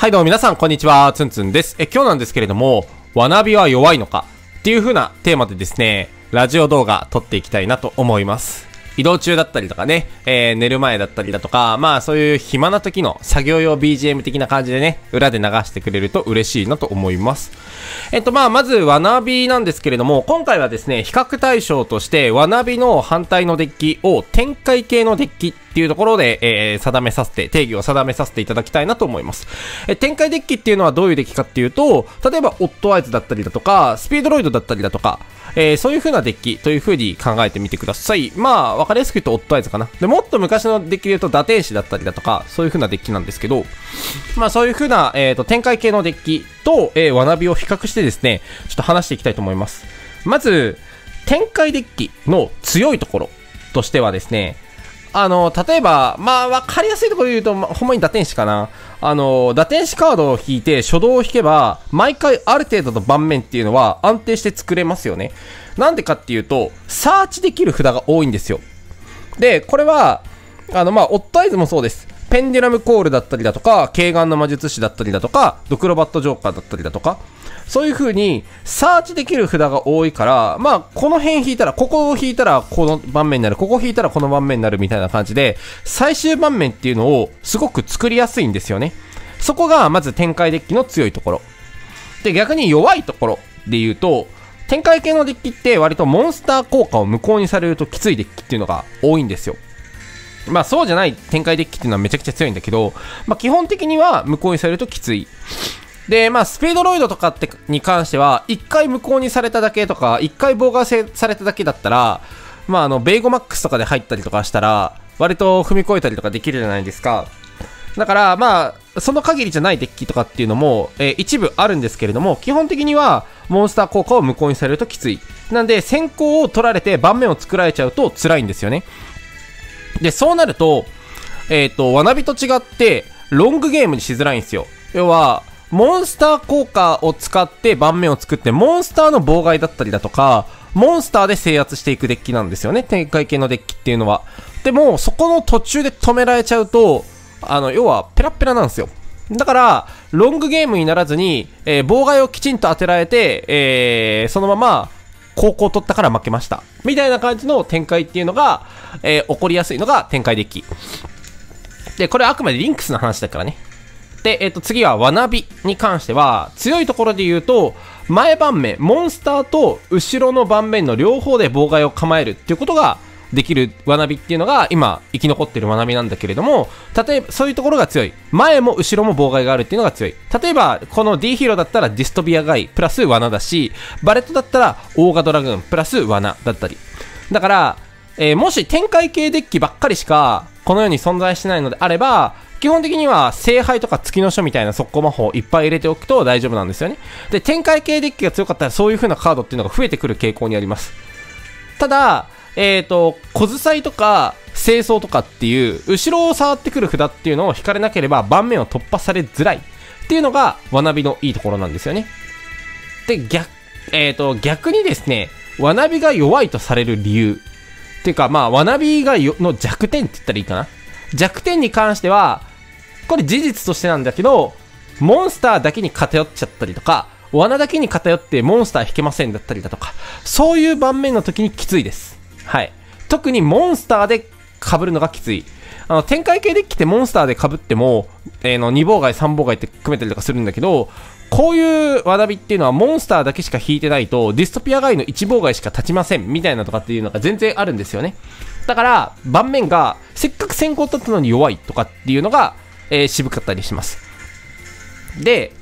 はいどうも皆さんこんにちは、つんつんです。今日なんですけれども、わなびは弱いのかっていう風なテーマでですね、ラジオ動画撮っていきたいなと思います。移動中だったりとかね、寝る前だったりだとか、まあそういう暇な時の作業用 BGM 的な感じでね、裏で流してくれると嬉しいなと思います。まずわなびなんですけれども、今回はですね、比較対象としてわなびの反対のデッキを展開系のデッキっていうところで、定義を定めさせていただきたいなと思います。展開デッキっていうのはどういうデッキかっていうと、例えばオットアイズだったりだとか、スピードロイドだったりだとか、そういう風なデッキという風に考えてみてください。まあ、わかりやすく言うとオットアイズかな。で、もっと昔のデッキで言うと打天使だったりだとか、そういう風なデッキなんですけど、まあそういう風な、展開系のデッキと、わなびを比較してですね、ちょっと話していきたいと思います。まず、展開デッキの強いところとしてはですね、例えば、まあ、わかりやすいところで言うと、ほんまに打天使かな。打天使カードを引いて、初動を引けば、毎回ある程度の盤面っていうのは安定して作れますよね。なんでかっていうと、サーチできる札が多いんですよ。で、これは、まあ、オットアイズもそうです。ペンデュラムコールだったりだとか、軽眼の魔術師だったりだとか、ドクロバットジョーカーだったりだとか、そういう風に、サーチできる札が多いから、まあ、この辺引いたら、ここを引いたらこの盤面になる、ここを引いたらこの盤面になるみたいな感じで、最終盤面っていうのをすごく作りやすいんですよね。そこが、まず展開デッキの強いところ。で、逆に弱いところで言うと、展開系のデッキって割とモンスター効果を無効にされるときついデッキっていうのが多いんですよ。まあそうじゃない展開デッキっていうのはめちゃくちゃ強いんだけど、まあ基本的には無効にされるときつい。で、まあスピードロイドとかってに関しては、一回無効にされただけとか、一回妨害されただけだったら、まあベイゴマックスとかで入ったりとかしたら、割と踏み越えたりとかできるじゃないですか。だからまあ、その限りじゃないデッキとかっていうのも、一部あるんですけれども、基本的にはモンスター効果を無効にされるときつい。なんで先行を取られて盤面を作られちゃうと辛いんですよね。で、そうなると、わなびと違って、ロングゲームにしづらいんですよ。要は、モンスター効果を使って盤面を作って、モンスターの妨害だったりだとか、モンスターで制圧していくデッキなんですよね。展開系のデッキっていうのは。でも、そこの途中で止められちゃうと、要は、ペラペラなんですよ。だから、ロングゲームにならずに、妨害をきちんと当てられて、そのまま、後攻取ったから負けました。みたいな感じの展開っていうのが、起こりやすいのが展開デッキ。で、これはあくまでリンクスの話だからね。で、次はわなびに関しては、強いところで言うと、前盤面、モンスターと後ろの盤面の両方で妨害を構えるっていうことができるわなびっていうのが、今、生き残ってるわなびなんだけれども、例えば、そういうところが強い。前も後ろも妨害があるっていうのが強い。例えば、この D ヒーローだったらディストビアガイプラス罠だし、バレットだったらオーガドラグーンプラス罠だったり。だから、もし展開系デッキばっかりしか、このように存在してないのであれば、基本的には聖杯とか月の書みたいな速攻魔法をいっぱい入れておくと大丈夫なんですよね。で、展開系デッキが強かったらそういう風なカードっていうのが増えてくる傾向にあります。ただ、小ずさいとか、清掃とかっていう、後ろを触ってくる札っていうのを引かれなければ盤面を突破されづらいっていうのが、わなびのいいところなんですよね。で、逆にですね、わなびが弱いとされる理由。っていうか、まあ、わなびがの弱点って言ったらいいかな。弱点に関しては、これ事実としてなんだけど、モンスターだけに偏っちゃったりとか、罠だけに偏ってモンスター引けませんだったりだとか、そういう盤面の時にきついです。はい。特にモンスターで被るのがきつい。展開系デッキってモンスターで被っても、2妨害、3妨害って組めたりとかするんだけど、こういうわなびっていうのはモンスターだけしか引いてないと、ディストピア外の1妨害しか立ちませんみたいなとかっていうのが全然あるんですよね。だから、盤面がせっかく先行立ったのに弱いとかっていうのが、渋かったりします。で、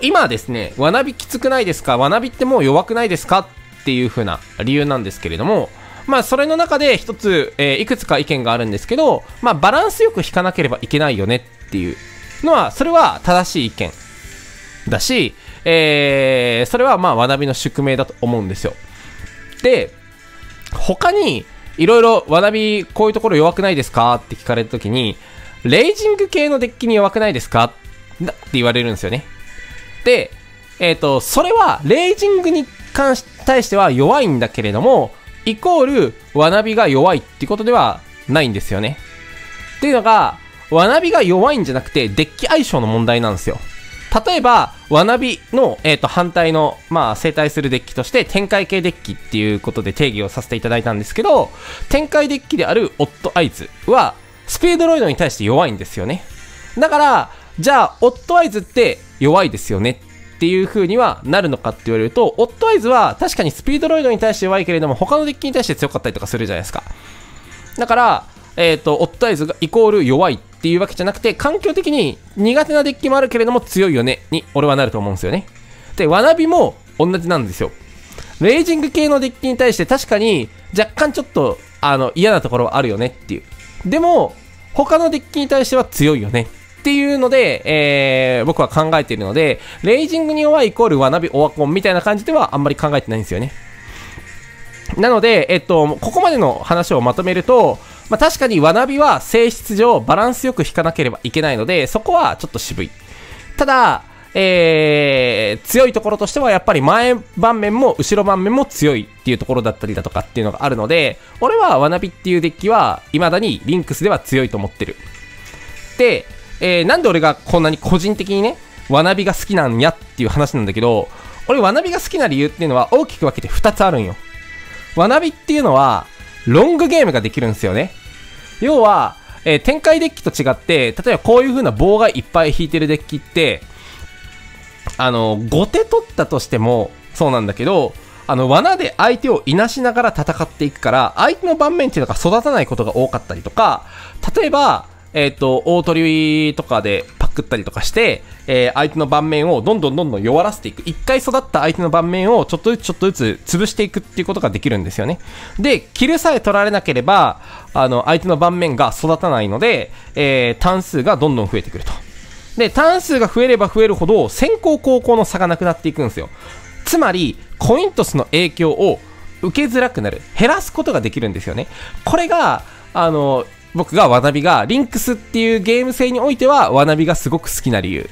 今ですね、わなびきつくないですか？わなびってもう弱くないですか？っていう風な理由なんですけれども、まあ、それの中で一つ、いくつか意見があるんですけど、まあ、バランスよく引かなければいけないよねっていうのは、それは正しい意見だし、それはまあ、わなびの宿命だと思うんですよ。で、他に、いろいろわなび、こういうところ弱くないですか？って聞かれたときに、レイジング系のデッキに弱くないですか？って言われるんですよね。で、それは、レイジングに対しては弱いんだけれども、イコール、わなびが弱いってことではないんですよね。っていうのが、ワナビが弱いんじゃなくて、デッキ相性の問題なんですよ。例えば、ワナビの、反対の、生態するデッキとして、展開系デッキっていうことで定義をさせていただいたんですけど、展開デッキであるオッドアイズは、スピードロイドに対して弱いんですよね。だから、じゃあ、オッドアイズって弱いですよねっていう風にはなるのかって言われると、オッドアイズは確かにスピードロイドに対して弱いけれども、他のデッキに対して強かったりとかするじゃないですか。だから、オッドアイズがイコール弱いっていうわけじゃなくて、環境的に苦手なデッキもあるけれども強いよねに俺はなると思うんですよね。で、ワナビも同じなんですよ。レイジング系のデッキに対して確かに若干ちょっと嫌なところはあるよねっていう。でも、他のデッキに対しては強いよねっていうので、僕は考えているので、レイジングに弱いイコールワナビオワコンみたいな感じではあんまり考えてないんですよね。なので、ここまでの話をまとめると、確かにワナビは性質上バランスよく引かなければいけないので、そこはちょっと渋い。ただ、強いところとしてはやっぱり前盤面も後ろ盤面も強いっていうところだったりだとかっていうのがあるので、俺はワナビっていうデッキは未だにリンクスでは強いと思ってる。で、なんで俺がこんなに個人的にね、ワナビが好きなんやっていう話なんだけど、俺ワナビが好きな理由っていうのは大きく分けて2つあるんよ。ワナビっていうのは、ロングゲームができるんですよね。要は、展開デッキと違って、例えばこういう風な棒がいっぱい引いてるデッキって、5手取ったとしてもそうなんだけど、罠で相手をいなしながら戦っていくから、相手の盤面っていうのが育たないことが多かったりとか、例えば、大取りとかでパクったりとかして、相手の盤面をどんどん弱らせていく。一回育った相手の盤面をちょっとずつ潰していくっていうことができるんですよね。で、キルさえ取られなければ、相手の盤面が育たないので、ターン数がどんどん増えてくると。で、ターン数が増えれば増えるほど、先行後攻の差がなくなっていくんですよ。つまり、コイントスの影響を受けづらくなる。減らすことができるんですよね。これが、僕がワナビが、リンクスっていうゲーム性においては、ワナビがすごく好きな理由。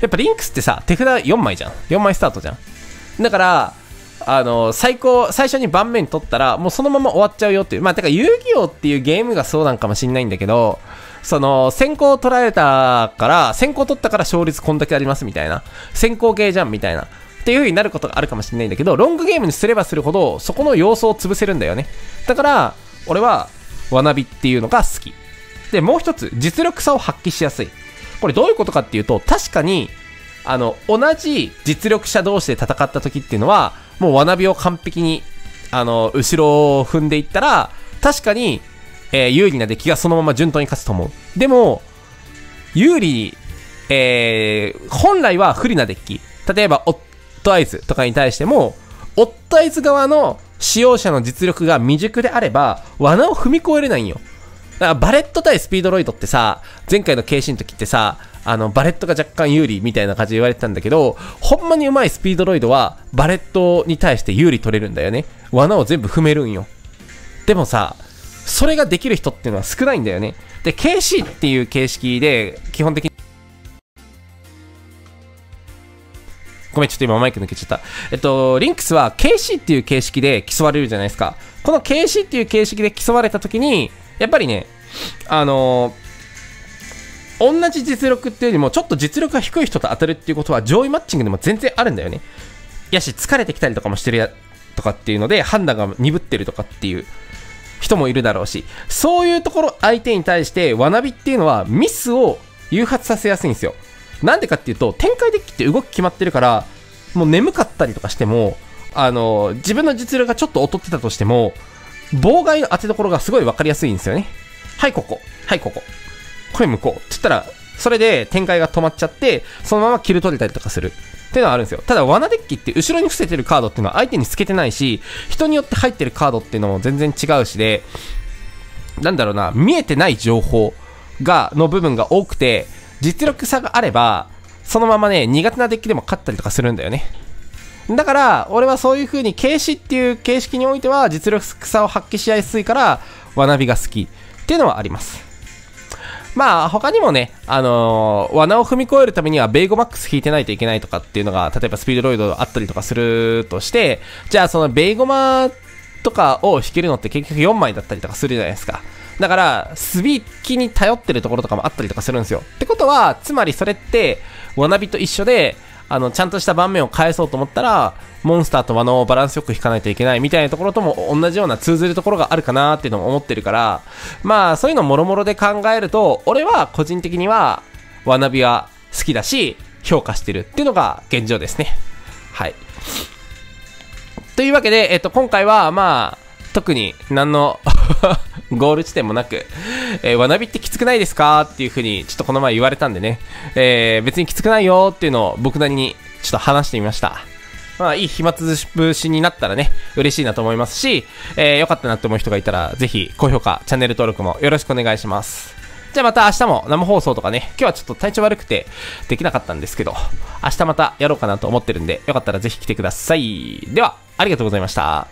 やっぱリンクスってさ、手札4枚じゃん。4枚スタートじゃん。だから、最初に盤面取ったら、もうそのまま終わっちゃうよっていう。てか遊戯王っていうゲームがそうなんかもしんないんだけど、先行取られたから、先行取ったから勝率こんだけありますみたいな。先行ゲーじゃんみたいな。っていう風になることがあるかもしんないんだけど、ロングゲームにすればするほど、そこの要素を潰せるんだよね。だから、俺は、ワナビっていうのが好き。で、もう一つ、実力差を発揮しやすい。これどういうことかっていうと、確かに、同じ実力者同士で戦った時っていうのは、もうワナビを完璧に、後ろを踏んでいったら、確かに、有利なデッキがそのまま順当に勝つと思う。でも、有利に、本来は不利なデッキ。例えば、オッドアイズとかに対しても、オッドアイズ側の、使用者の実力が未熟であれば、罠を踏み越えれないんよ。だからバレット対スピードロイドってさ、前回の軽視の時ってさ、バレットが若干有利みたいな感じで言われてたんだけど、ほんまに上手いスピードロイドは、バレットに対して有利取れるんだよね。罠を全部踏めるんよ。でもさ、それができる人っていうのは少ないんだよね。で、軽視っていう形式で、基本的に、ごめん、ちょっと今マイク抜けちゃった。リンクスは KC っていう形式で競われるじゃないですか。この KC っていう形式で競われたときに、やっぱりね、同じ実力っていうよりも、ちょっと実力が低い人と当たるっていうことは、上位マッチングでも全然あるんだよね。やし、疲れてきたりとかもしてるや、とかっていうので、判断が鈍ってるとかっていう人もいるだろうし、そういうところ相手に対して、ワナビっていうのはミスを誘発させやすいんですよ。なんでかっていうと、展開デッキって動き決まってるから、もう眠かったりとかしても、自分の実力がちょっと劣ってたとしても、妨害の当てどころがすごい分かりやすいんですよね。はい、ここ。はい、ここ。これ向こう。って言ったら、それで展開が止まっちゃって、そのままキル取れたりとかする。っていうのはあるんですよ。ただ、罠デッキって後ろに伏せてるカードっていうのは相手に透けてないし、人によって入ってるカードっていうのも全然違うしで、なんだろうな、見えてない情報が、の部分が多くて、実力差があれば、そのままね、苦手なデッキでも勝ったりとかするんだよね。だから、俺はそういう風に、軽視っていう形式においては、実力差を発揮しやすいから、ワナビが好きっていうのはあります。他にもね、罠を踏み越えるためには、ベイゴマックス引いてないといけないとかっていうのが、例えばスピードロイドあったりとかするとして、じゃあそのベイゴマとかを引けるのって結局4枚だったりとかするじゃないですか。だから、すびきに頼ってるところとかもあったりとかするんですよ。ってことは、つまりそれって、わなびと一緒で、ちゃんとした盤面を返そうと思ったら、モンスターと和のバランスよく引かないといけないみたいなところとも同じような通ずるところがあるかなーっていうのを思ってるから、まあ、そういうのもろもろで考えると、俺は個人的には、わなびは好きだし、評価してるっていうのが現状ですね。はい。というわけで、今回は、まあ、特に何のゴール地点もなく、わなびってきつくないですかっていう風にちょっとこの前言われたんでね、別にきつくないよっていうのを僕なりにちょっと話してみました。まあいい暇つぶしになったらね、嬉しいなと思いますし、良かったなって思う人がいたらぜひ高評価、チャンネル登録もよろしくお願いします。じゃあまた明日も生放送とかね、今日はちょっと体調悪くてできなかったんですけど、明日またやろうかなと思ってるんで、よかったらぜひ来てください。では、ありがとうございました。